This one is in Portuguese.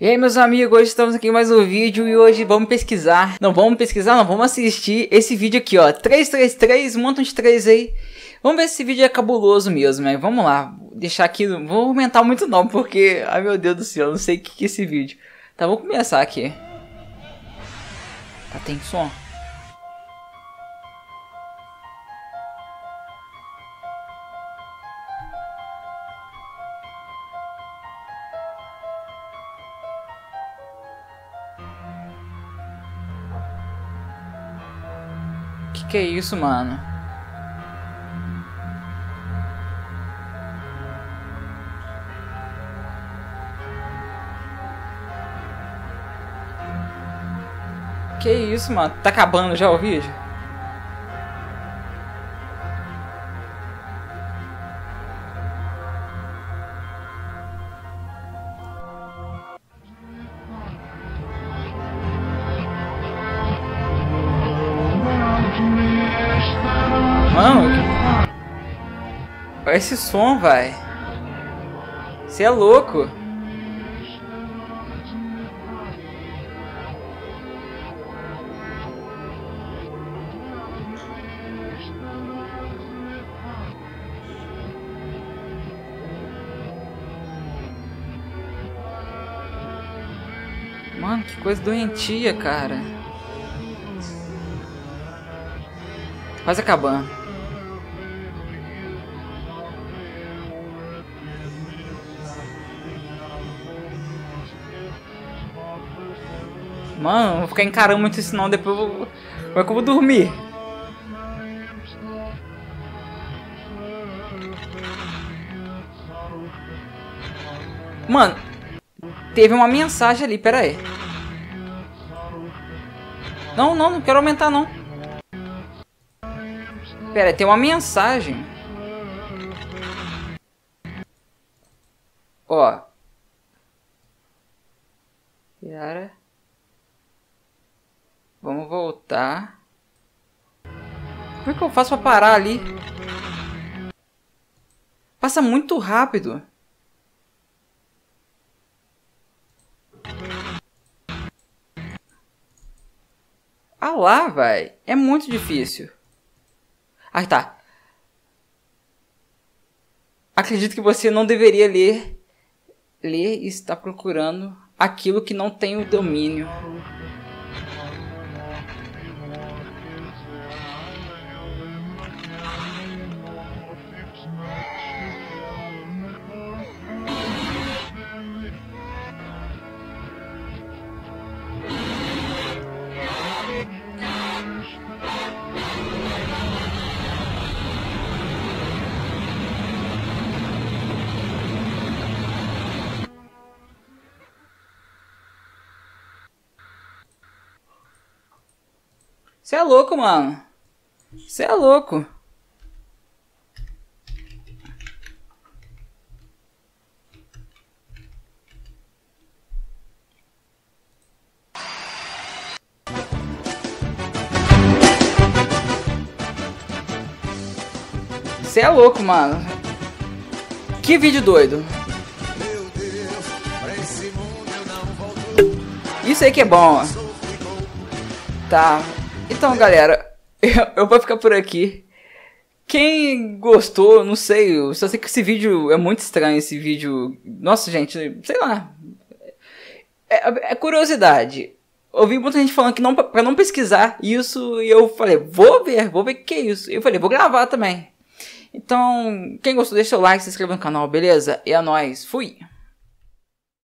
E aí meus amigos, hoje estamos aqui em mais um vídeo e hoje vamos pesquisar, vamos assistir esse vídeo aqui ó, 333, um montão de 3 aí, vamos ver se esse vídeo é cabuloso mesmo, né? Vamos lá, vou deixar aqui, não vou aumentar muito não, porque, ai meu Deus do céu, não sei o que é esse vídeo, tá, vou começar aqui, tá, tem som? Que é isso, mano? Que é isso, mano? Tá acabando já o vídeo? Mano, olha esse som, vai. Você é louco. Mano, que coisa doentia, cara. Quase acabando. Mano, não vou ficar encarando muito isso não, depois eu vou... Como é que eu vou dormir? Mano, teve uma mensagem ali, pera aí. Não quero aumentar não. Pera aí, tem uma mensagem. Ó. Pera... Vamos voltar. Como é que eu faço pra parar ali? Passa muito rápido. Ah lá, vai. É muito difícil. Ah, tá. Acredito que você não deveria ler. Ler e está procurando aquilo que não tem o domínio. Você é louco, mano. Você é louco. Você é louco, mano. Que vídeo doido. Isso aí que é bom. Tá. Então, galera, eu vou ficar por aqui. Quem gostou, não sei, eu só sei que esse vídeo é muito estranho, esse vídeo... Nossa, gente, sei lá. É curiosidade. Eu vi muita gente falando que não, pra não pesquisar isso, e eu falei, vou ver o que é isso. E eu falei, vou gravar também. Então, quem gostou, deixa seu like, se inscreva no canal, beleza? E é nóis, fui!